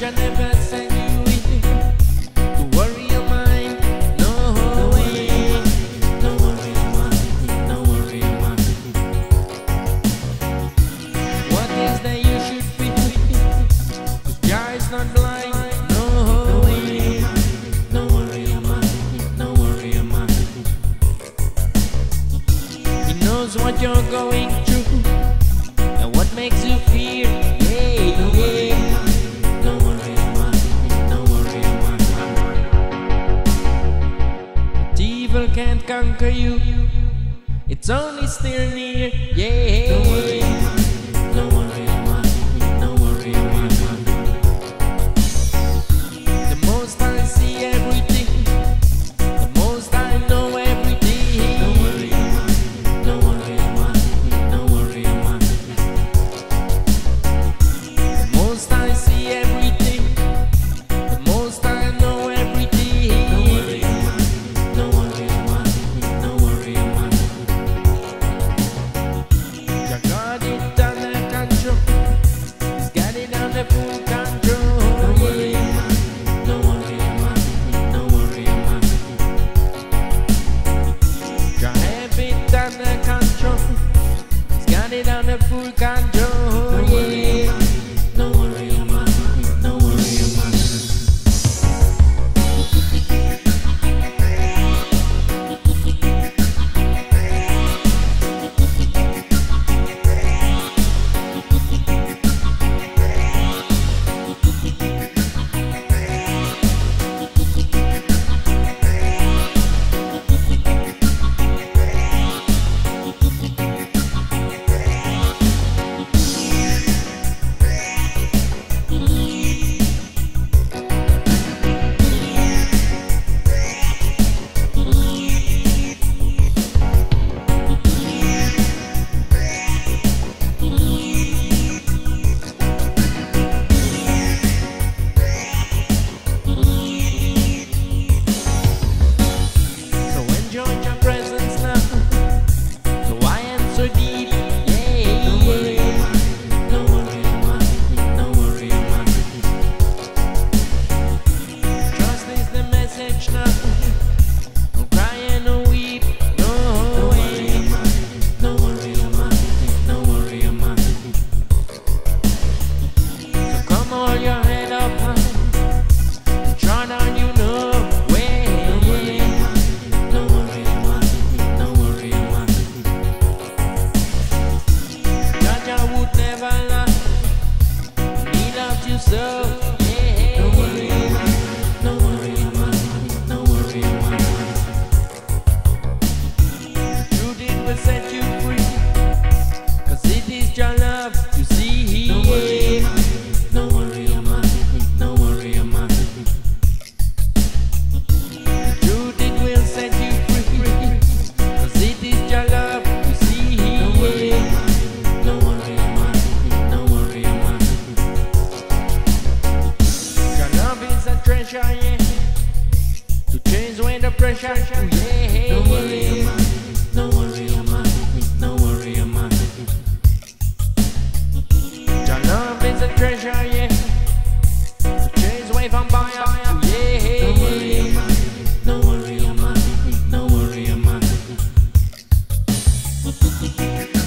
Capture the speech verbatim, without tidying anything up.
I never send you to worry your mind. No way, no worry, no worry, what is that you should be? The guy is not blind. No way, no worry, no worry, he knows what you're going through and what makes you feel. Hey, yeah. Can't conquer you, it's only still near. Yeah, don't worry, don't worry, don't worry, the most I see everything, the most I know everything. Don't worry, don't worry, don't worry, the most I see everything, the most I know everything. Don't worry, don't worry, the full control. Don't worry, yeah. Don't worry, don't worry about so. Yeah. To change when the pressure, yeah. Don't worry, don't worry, don't worry, don't worry. Your love is a treasure, yeah. To change when from fire, yeah. Don't worry, don't worry, don't worry, don't worry.